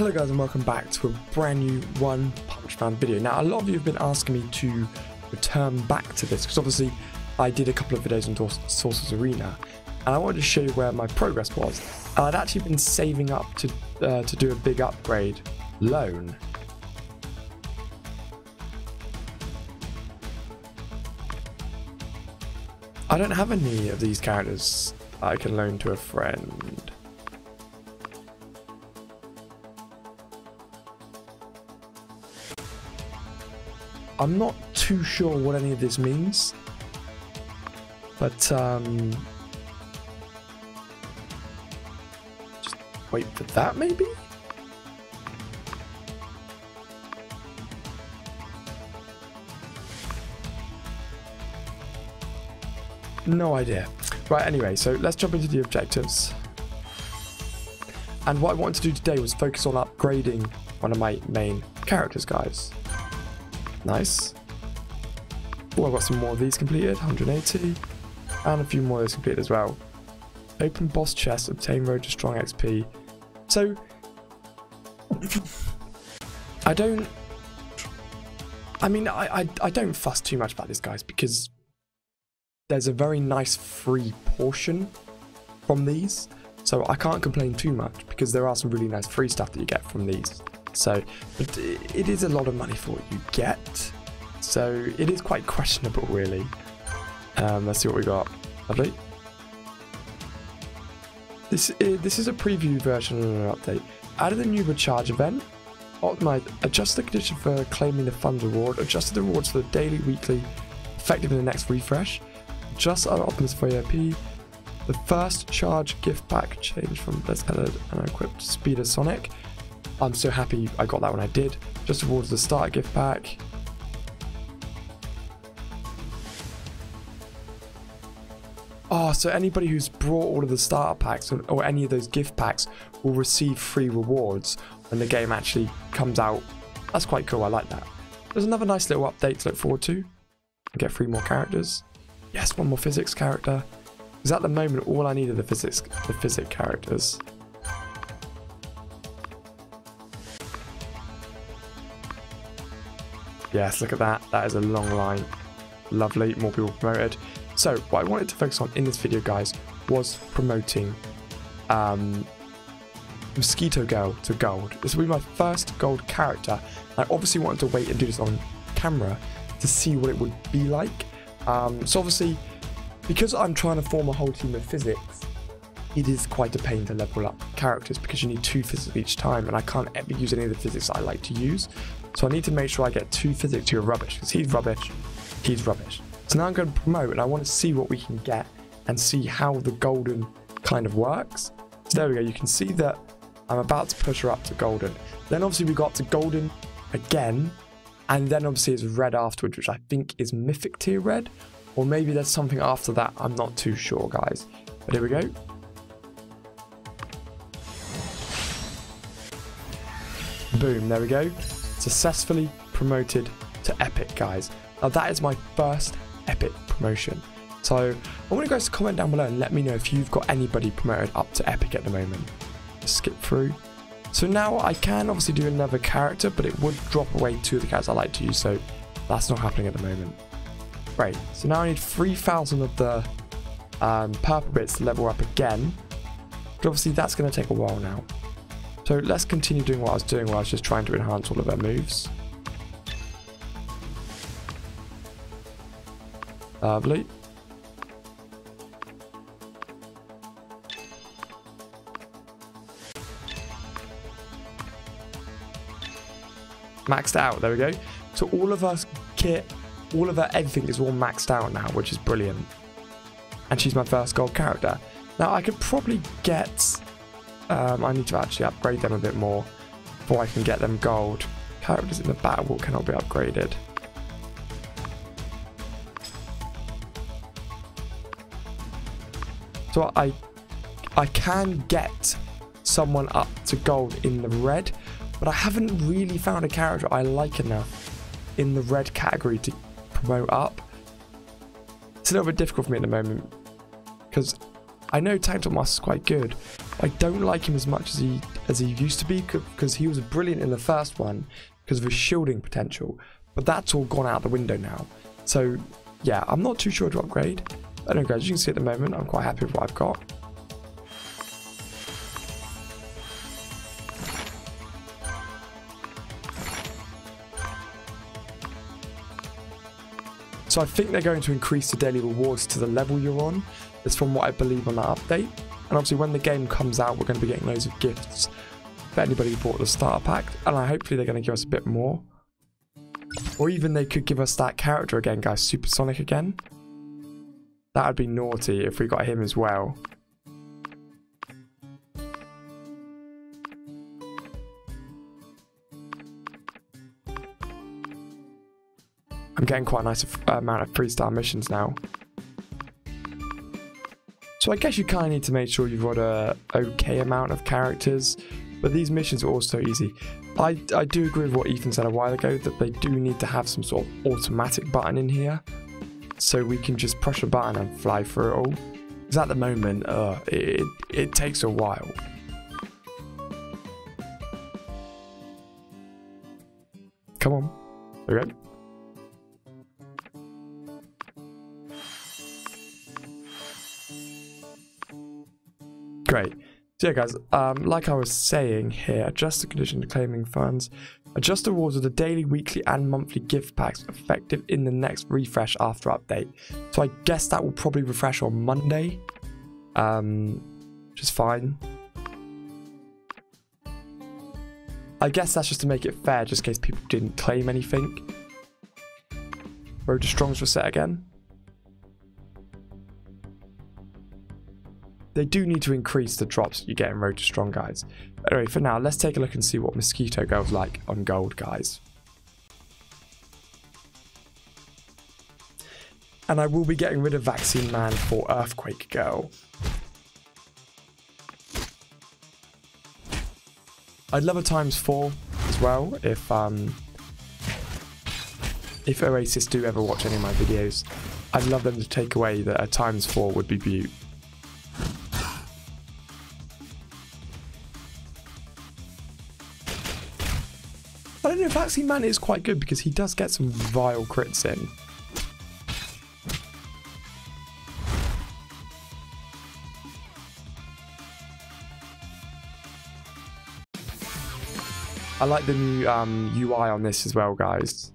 Hello guys and welcome back to a brand new One Punch Man video. Now a lot of you have been asking me to return back to this because obviously I did a couple of videos on Sources Arena and I wanted to show you where my progress was. And I'd actually been saving up to do a big upgrade loan. I don't have any of these characters I can loan to a friend. I'm not too sure what any of this means, but just wait for that maybe? No idea. Right, anyway, so let's jump into the objectives. And what I wanted to do today was focus on upgrading one of my main characters, guys. Nice. Oh, I've got some more of these completed, 180, and a few more of those completed as well. Open boss chest, obtain road to strong XP. So, I don't fuss too much about this, guys, because there's a very nice free portion from these, so I can't complain too much because there are some really nice free stuff that you get from these. So, but it is a lot of money for what you get, so it is quite questionable really. Let's see what we got. Lovely. This is a preview version of an update. Added a new recharge event. Optimized. Adjusted the condition for claiming the fund reward. Adjusted the rewards for the daily, weekly, effective in the next refresh. Just optimized for ERP. The first charge gift pack changed from best added and equipped Speed of Sonic. I'm so happy I got that when I did. Just towards the starter gift pack. Oh, so anybody who's brought all of the starter packs or any of those gift packs will receive free rewards when the game actually comes out. That's quite cool, I like that. There's another nice little update to look forward to. Get 3 more characters. Yes, 1 more physics character. Because at the moment, all I need are the physics characters. Yes, look at that. That is a long line. Lovely. More people promoted. So what I wanted to focus on in this video, guys, was promoting Mosquito Girl to gold. This will be my first gold character. I obviously wanted to wait and do this on camera to see what it would be like. So obviously, because I'm trying to form a whole team of physics, it is quite a pain to level up characters because you need 2 physics each time, and I can't ever use any of the physics I like to use. So I need to make sure I get 2 physics to your rubbish, because he's rubbish, he's rubbish. So now I'm going to promote, and I want to see what we can get and see how the golden kind of works. So there we go, you can see that I'm about to push her up to golden. Then obviously we got to golden again, and then obviously it's red afterwards, which I think is mythic tier red, or maybe there's something after that, I'm not too sure, guys. But here we go. Boom, there we go. Successfully promoted to epic, guys. Now that is my first epic promotion, so I want you guys to comment down below and let me know if you've got anybody promoted up to epic at the moment. Skip through. So now I can obviously do another character, but it would drop away 2 of the characters I like to use, so that's not happening at the moment. Great, so now I need 3,000 of the purple bits to level up again, but obviously that's going to take a while now. So let's continue doing what I was doing while I was just trying to enhance all of her moves. Lovely. Maxed out, there we go. So all of her kit, all of her everything is all maxed out now, which is brilliant. And she's my first gold character. Now I could probably get... I need to actually upgrade them a bit more before I can get them gold. Characters in the battle cannot be upgraded. So I can get someone up to gold in the red, but I haven't really found a character I like enough in the red category to promote up. It's a little bit difficult for me at the moment because I know Tank Top Muscle is quite good. I don't like him as much as he as he used to be, because he was brilliant in the first one because of his shielding potential, but that's all gone out the window now. So yeah, I'm not too sure to upgrade. But anyway, as you can see at the moment, I'm quite happy with what I've got. So I think they're going to increase the daily rewards to the level you're on. It's from what I believe on that update. And obviously when the game comes out, we're going to be getting loads of gifts for anybody who bought the starter pack. And hopefully they're going to give us a bit more. Or even they could give us that character again, guys. Super Sonic again. That would be naughty if we got him as well. I'm getting quite a nice amount of freestyle missions now. So I guess you kind of need to make sure you've got a okay amount of characters, but these missions are also easy. I do agree with what Ethan said a while ago, that they do need to have some sort of automatic button in here, so we can just push a button and fly through it all. Because at the moment, it takes a while. Come on, okay. Great. So yeah guys, like I was saying here, adjust the condition to claiming funds. Adjust the rewards of the daily, weekly and monthly gift packs effective in the next refresh after update. So I guess that will probably refresh on Monday, which is fine. I guess that's just to make it fair, just in case people didn't claim anything. Road to Strong's reset again. They do need to increase the drops you get in Road to Strong, guys. Anyway, for now, let's take a look and see what Mosquito Girl's like on gold, guys. And I will be getting rid of Vaccine Man for Earthquake Girl. I'd love a ×4 as well, if Oasis do ever watch any of my videos. I'd love them to take away that a ×4 would be beaut. I don't know, Vaccine Man is quite good because he does get some vile crits in. I like the new UI on this as well, guys.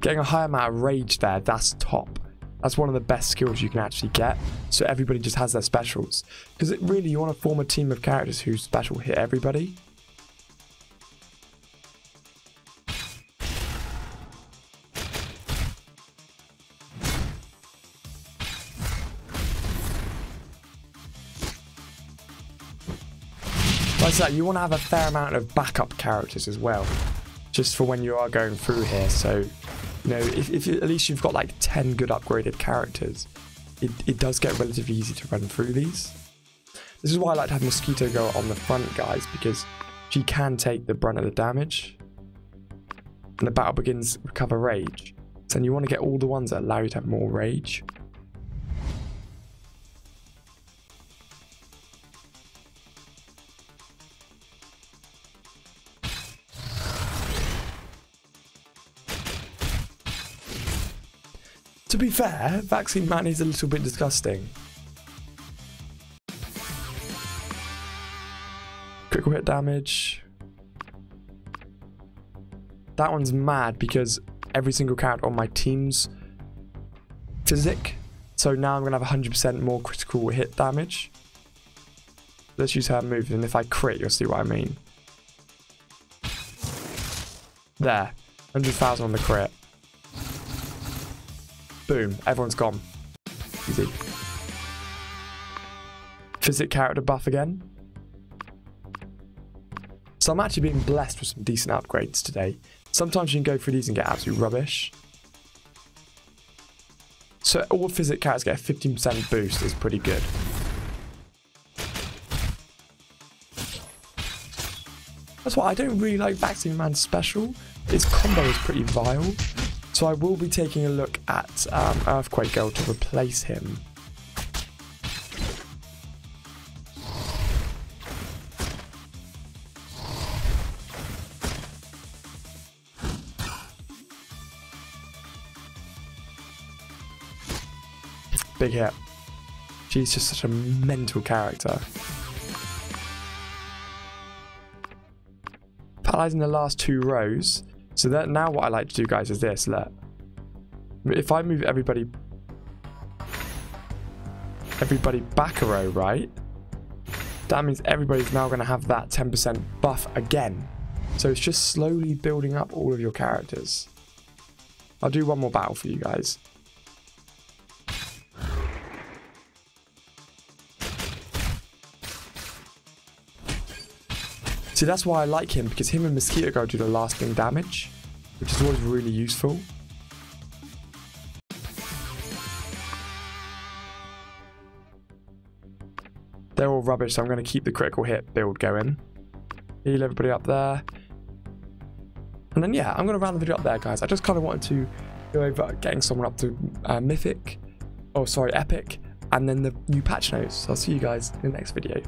Getting a high amount of rage there, that's top. That's one of the best skills you can actually get. So everybody just has their specials. Because it really, you want to form a team of characters who special hit everybody. Like that, you want to have a fair amount of backup characters as well. Just for when you are going through here, so... You know, if at least you've got like 10 good upgraded characters, it does get relatively easy to run through these. This is why I like to have Mosquito Girl on the front, guys, because she can take the brunt of the damage. And the battle begins, recover rage. So you want to get all the ones that allow you to have more rage. To be fair, Vaccine Man is a little bit disgusting. Critical hit damage. That one's mad because every single character on my team's physic. So now I'm going to have 100% more critical hit damage. Let's use her move, and if I crit, you'll see what I mean. There, 100,000 on the crit. Boom, everyone's gone. Easy. Physic character buff again. So I'm actually being blessed with some decent upgrades today. Sometimes you can go through these and get absolute rubbish. So all physic characters get a 15% boost is pretty good. That's why I don't really like Vaccine Man's special. His combo is pretty vile. So I will be taking a look at Earthquake Girl to replace him. big hit. She's just such a mental character. Paralyzing the last two rows. So that now what I like to do, guys, is this. Look. If I move everybody back a row, right? That means everybody's now going to have that 10% buff again. So it's just slowly building up all of your characters. I'll do one more battle for you guys. See, that's why I like him, because him and Mosquito Girl do the lasting damage, which is always really useful. They're all rubbish, so I'm going to keep the critical hit build going. Heal everybody up there. And then, yeah, I'm going to round the video up there, guys. I just kind of wanted to go over getting someone up to Mythic. Oh, sorry, Epic. And then the new patch notes. I'll see you guys in the next video.